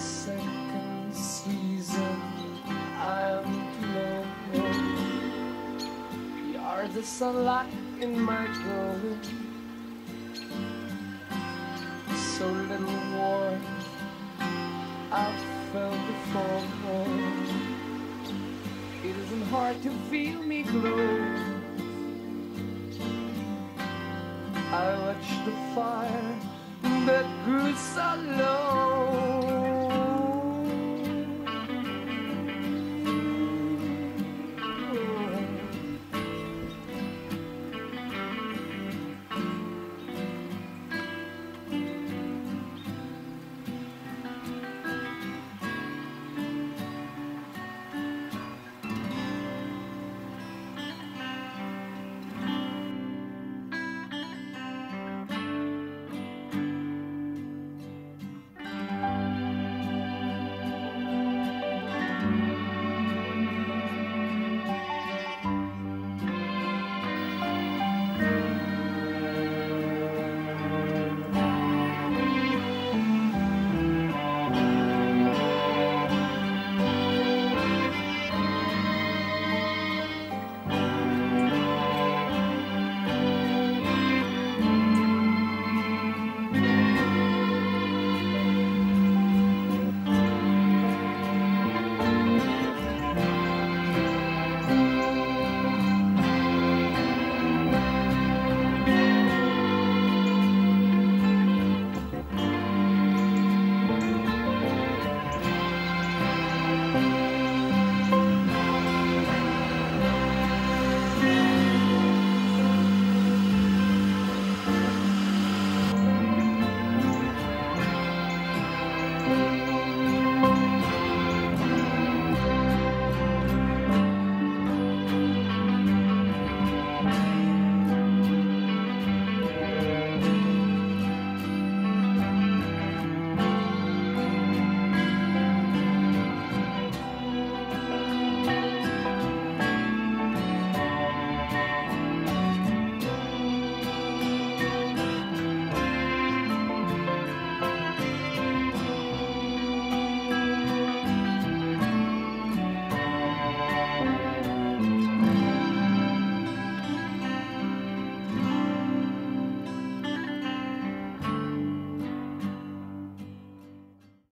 second season I'm glowing. You are the sunlight in my glowing, so little warm I felt before. It isn't hard to feel me glow. I watched the fire that grew so low.